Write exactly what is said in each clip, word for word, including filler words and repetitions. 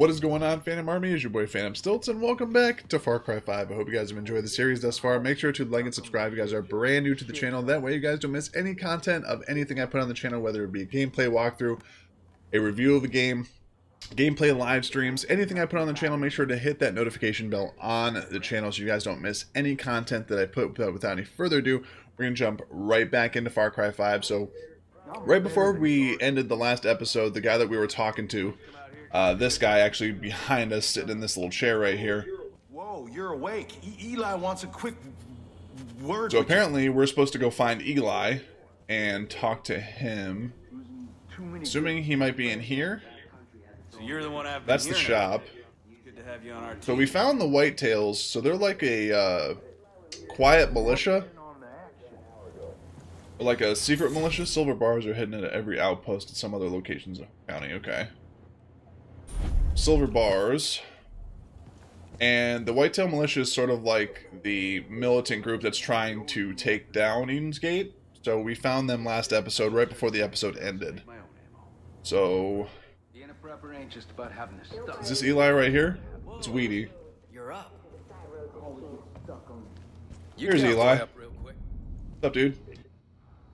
What is going on, Phantom Army? It's your boy Phantom Stiltz, and welcome back to Far Cry five. I hope you guys have enjoyed the series thus far. Make sure to like and subscribe if you guys are brand new to the channel. That way you guys don't miss any content of anything I put on the channel, whether it be a gameplay walkthrough, a review of the game, gameplay live streams, anything I put on the channel. Make sure to hit that notification bell on the channel so you guys don't miss any content that I put. But without any further ado, we're going to jump right back into Far Cry five. So right before we ended the last episode, the guy that we were talking to, Uh, this guy actually behind us, sitting in this little chair right here. Whoa, you're awake. E Eli wants a quick word. So apparently we're supposed to go find Eli and talk to him. Assuming he might be in here. So you're the one I've been That's the shop. Good to have you on our team. So we found the Whitetails. So they're like a uh, quiet militia. Or like a secret militia. Silver bars are hidden at every outpost at some other locations of the county. Okay. Silver bars, and the Whitetail Militia is sort of like the militant group that's trying to take down Eden's Gate. So we found them last episode, right before the episode ended. So is this Eli right here? It's Weedy. You're up. Here's Eli. What's up, dude?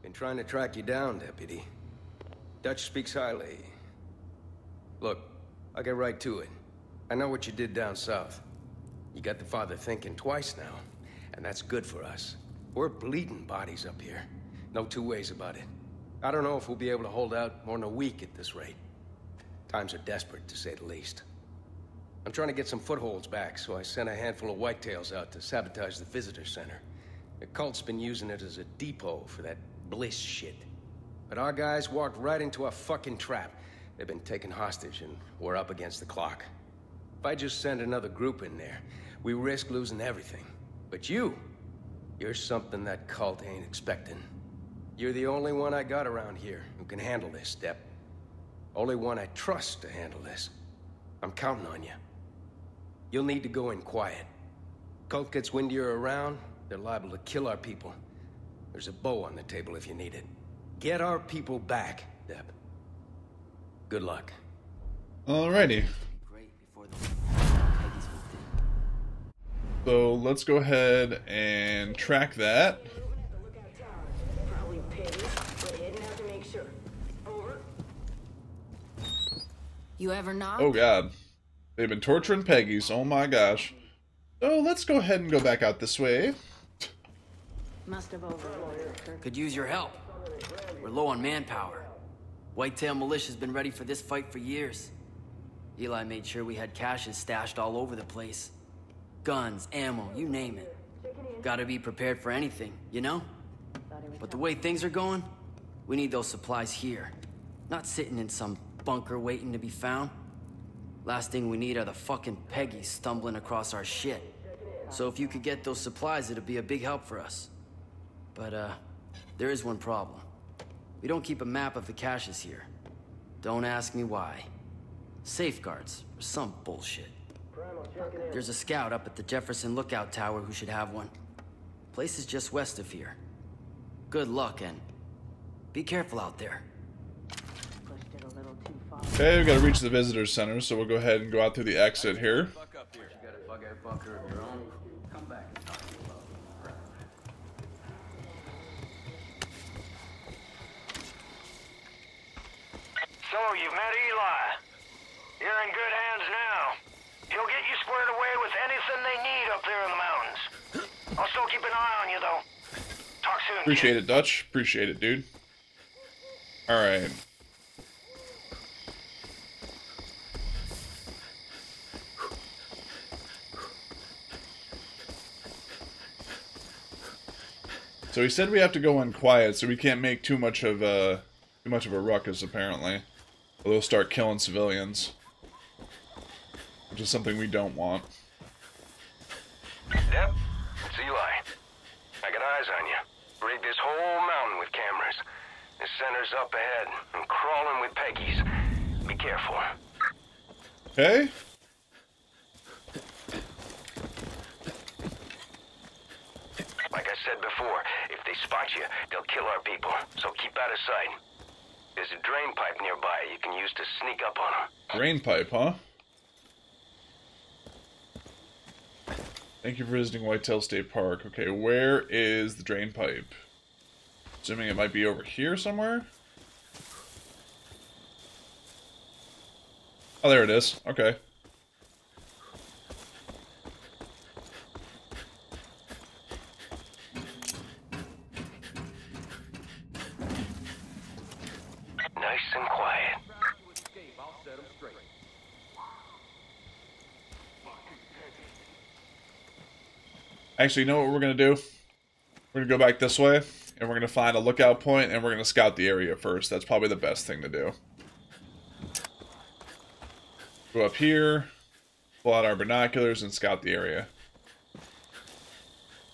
Been trying to track you down, Deputy. Dutch speaks highly. Look. I'll get right to it. I know what you did down south. You got the father thinking twice now, and that's good for us. We're bleeding bodies up here. No two ways about it. I don't know if we'll be able to hold out more than a week at this rate. Times are desperate, to say the least. I'm trying to get some footholds back, so I sent a handful of whitetails out to sabotage the visitor center. The cult's been using it as a depot for that Bliss shit. But our guys walked right into a fucking trap. They've been taken hostage, and we're up against the clock. If I just send another group in there, we risk losing everything. But you, you're something that cult ain't expecting. You're the only one I got around here who can handle this, Dep. Only one I trust to handle this. I'm counting on you. You'll need to go in quiet. Cult gets wind you're around, they're liable to kill our people. There's a bow on the table if you need it. Get our people back, Dep. Good luck. Alrighty. So let's go ahead and track that. You ever knock? Oh god. They've been torturing Peggies. Oh my gosh. So let's go ahead and go back out this way. Must have overlooked. Could use your help. We're low on manpower. Whitetail Militia's been ready for this fight for years. Eli made sure we had caches stashed all over the place. Guns, ammo, you name it. Gotta be prepared for anything, you know? But the way things are going, we need those supplies here. Not sitting in some bunker waiting to be found. Last thing we need are the fucking Peggies stumbling across our shit. So if you could get those supplies, it'd be a big help for us. But, uh, there is one problem. We don't keep a map of the caches here. Don't ask me why. Safeguards, or some bullshit. There's a scout up at the Jefferson lookout tower who should have one. Place is just west of here. Good luck, and be careful out there. Okay, we gotta reach the visitor center, so we'll go ahead and go out through the exit here. So, you've met Eli. You're in good hands now. He'll get you squared away with anything they need up there in the mountains. I'll still keep an eye on you, though. Talk soon. Appreciate kid. it, Dutch. Appreciate it, dude. All right. So he said we have to go in quiet, so we can't make too much of a too much of a ruckus, apparently. They'll start killing civilians, which is something we don't want. Yep, it's Eli. I got eyes on you. Rigged this whole mountain with cameras. The center's up ahead and crawling with Peggies. Be careful. Okay. Like I said before, if they spot you, they'll kill our people. So keep out of sight. There's a drain pipe nearby you can use to sneak up on them. Drain pipe, huh? Thank you for visiting Whitetail State Park. Okay, where is the drain pipe? Assuming it might be over here somewhere? Oh, there it is. Okay. Nice and quiet. Actually, you know what we're going to do? We're going to go back this way, and we're going to find a lookout point, and we're going to scout the area first. That's probably the best thing to do. Go up here, pull out our binoculars, and scout the area.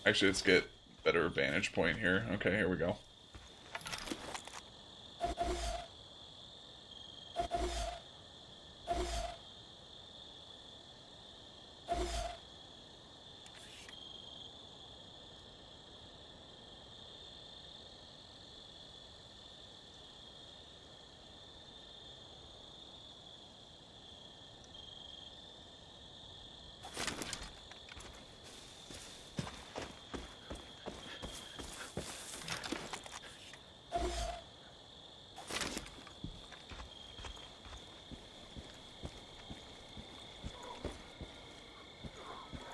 Actually, let's get a better vantage point here. Okay, here we go.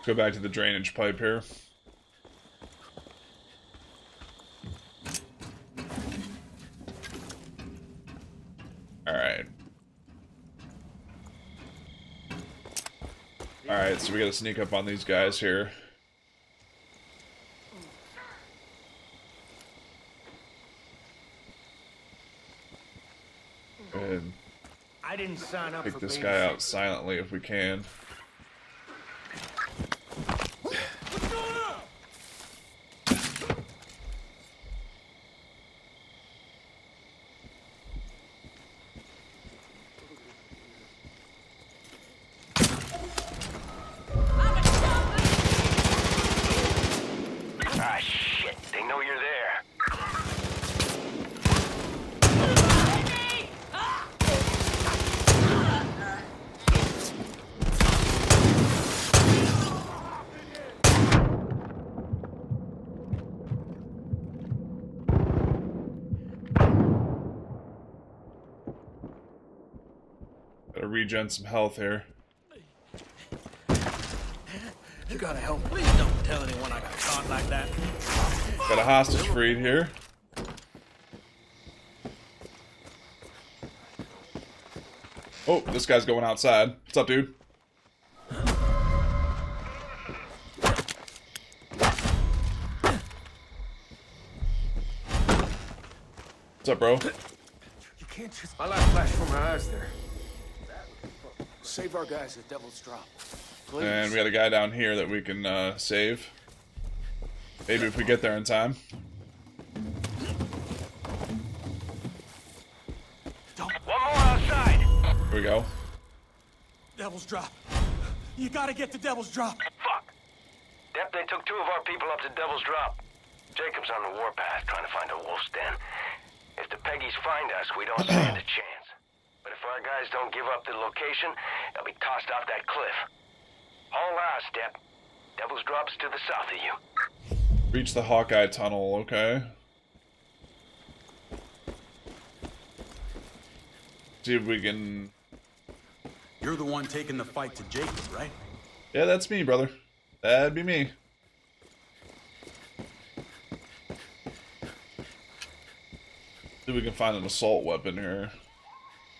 Go back to the drainage pipe here. Alright. Alright, so we gotta sneak up on these guys here. Go ahead and I didn't sign up pick this guy out silently if we can. Regen some health here. You gotta help. Please don't tell anyone I got caught like that. Got a hostage freed here. Oh, this guy's going outside. What's up, dude? What's up, bro? You can't just. My light flashed from my eyes there. Save our guys at Devil's Drop. Please. And we got a guy down here that we can uh, save. Maybe if we get there in time. Don't. One more outside. Here we go. Devil's Drop. You gotta get to Devil's Drop. Fuck. Yep, they took two of our people up to Devil's Drop. Jacob's on the warpath trying to find a wolf's den. If the Peggies find us, we don't stand a chance. If our guys don't give up the location, they'll be tossed off that cliff. All out, Step. Devil's Drop's to the south of you. Reach the Hawkeye Tunnel, okay? See if we can... You're the one taking the fight to Jacob, right? Yeah, that's me, brother. That'd be me. See if we can find an assault weapon here.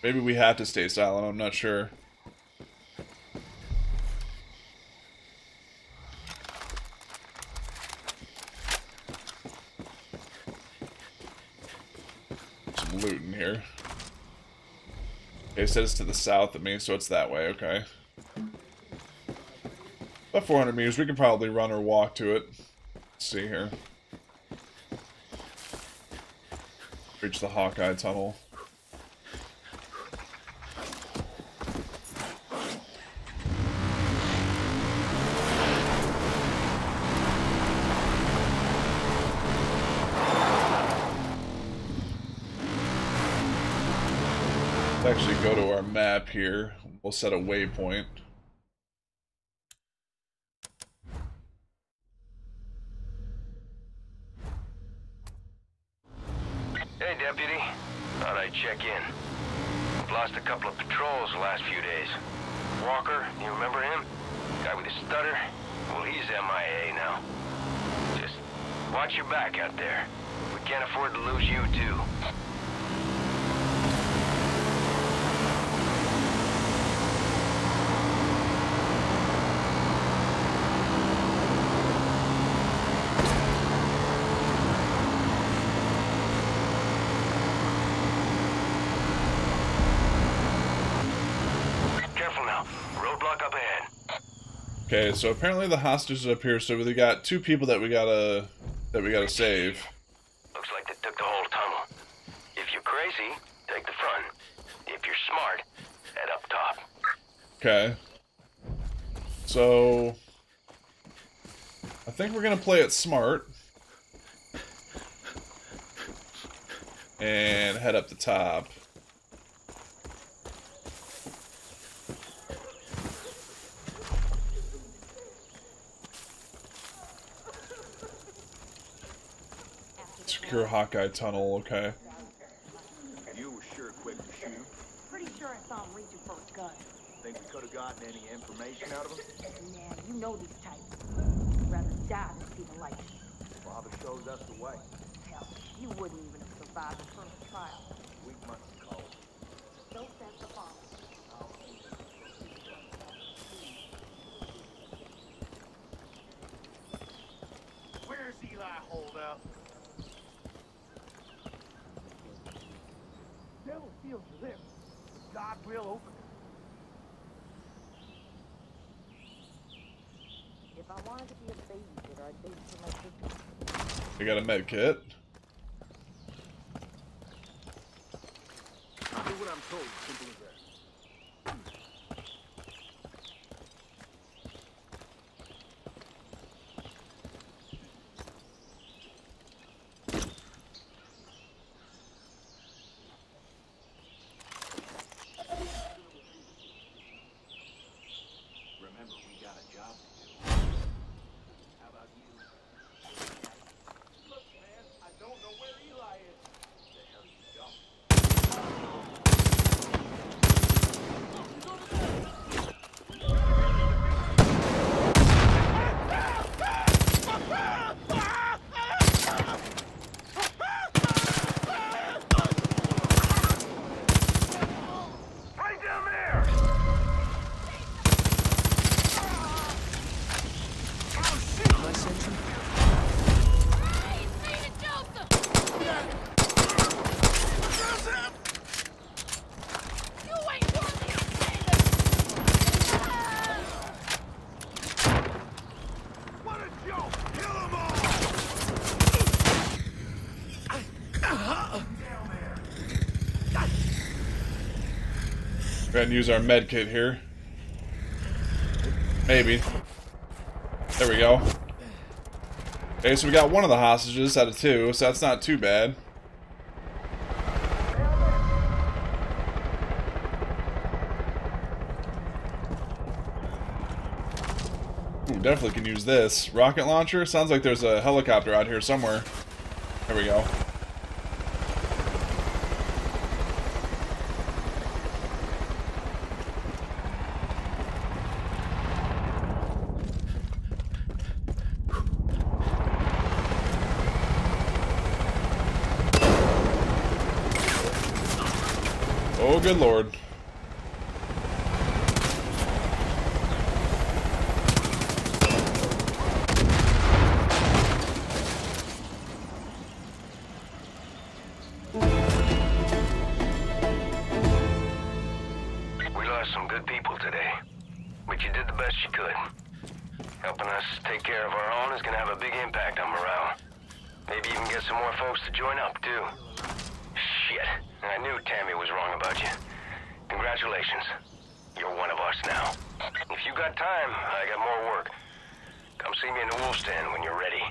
Maybe we have to stay silent, I'm not sure. Some loot in here. Okay, it says it's to the south of me, so it's that way, okay. About four hundred meters, we can probably run or walk to it. Let's see here. Reach the Hawkeye Tunnel. Actually go to our map here. We'll set a waypoint. to check in. I've lost a couple of patrols the last few days. Walker, you remember him? Guy with a stutter? Well, he's M I A now. Just watch your back out there. We can't afford to lose you, too. Okay, so apparently the hostages are up here, so we got two people that we gotta that we gotta save. Looks like they took the whole tunnel. If you're crazy, take the front. If you're smart, head up top. Okay. So I think we're gonna play it smart. And head up the top. Secure Hawkeye Tunnel, okay. You were sure quick to shoot. Pretty sure I saw him reach for his gun. Think we could have gotten any information out of him? Nah, you know these types. I'd rather die than see the light. Father shows us the way. Hell, you wouldn't even have survived the first trial. We must call. So says the father. Where's Eli hold up? Devil feels for this. God will open it. If I wanted to be a babysitter, I'd babysit my sister. You got a med kit? I'll do what I'm told, simple as that. And use our med kit here. Maybe. There we go. Okay, so we got one of the hostages out of two, so that's not too bad. Ooh, definitely can use this. Rocket launcher? Sounds like there's a helicopter out here somewhere. There we go. Oh, good lord. We lost some good people today, but you did the best you could. Helping us take care of our own is going to have a big impact on morale. Maybe even get some more folks to join up, too. Shit. I knew Tammy was wrong about you. Congratulations. You're one of us now. If you got time, I got more work. Come see me in the wolf stand when you're ready.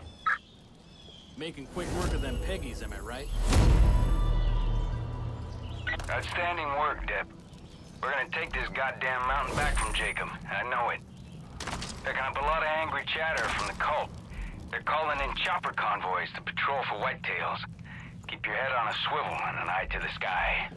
Making quick work of them Peggies, am I right? Outstanding work, Deb. We're gonna take this goddamn mountain back from Jacob. I know it. Picking up a lot of angry chatter from the cult. They're calling in chopper convoys to patrol for whitetails. Keep your head on a swivel and an eye to the sky.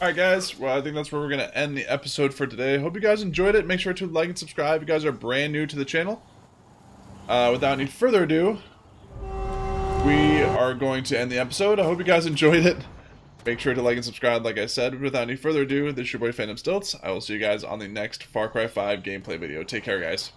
Alright guys, well I think that's where we're going to end the episode for today. Hope you guys enjoyed it. Make sure to like and subscribe if you guys are brand new to the channel. Uh, without any further ado, we are going to end the episode. I hope you guys enjoyed it. Make sure to like and subscribe like I said. Without any further ado, this is your boy Phantom Stiltz. I will see you guys on the next Far Cry five gameplay video. Take care guys.